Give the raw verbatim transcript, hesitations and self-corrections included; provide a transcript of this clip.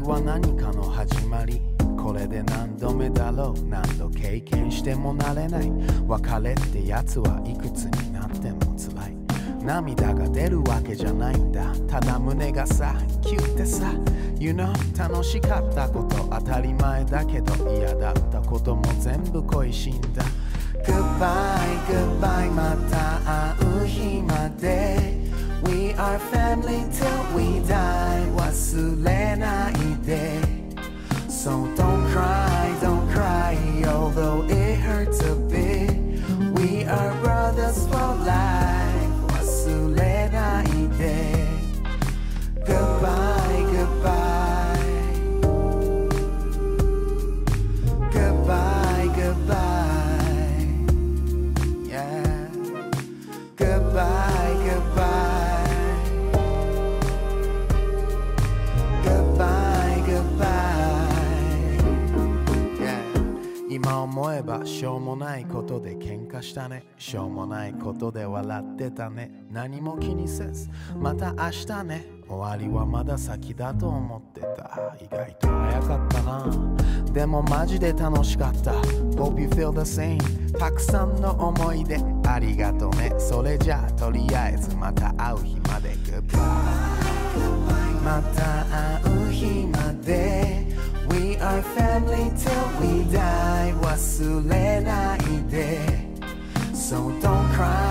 りは何かの始まり。これで何度目だろう。何度経験しても慣れない。別れってやつはいくつになっても辛い。涙が出るわけじゃないんだ。ただ胸がさ、キュッてさ、 You know、 楽しかったこと当たり前だけど嫌だったことも全部恋しいんだ。 Goodbye, goodbye、 また会う日まで We are family till we die、 忘れないで So don't cry, don't cry, although it hurts a bit We are brothers for life Goodbye, goodbye Goodbye, goodbye Yeah Goodbye, goodbye Goodbye, goodbye Yeah 今思えばしょうもないことで喧嘩したね。しょうもないことで笑ってたね。何も気にせずまた明日ね。終わりはまだ先だと思ってた。意外と早かったな。でもマジで楽しかった。 Hope you feel the same。 たくさんの思い出ありがとね。それじゃあとりあえずまた会う日まで Goodbye また会う日まで We are family till we die 忘れないで So don't cry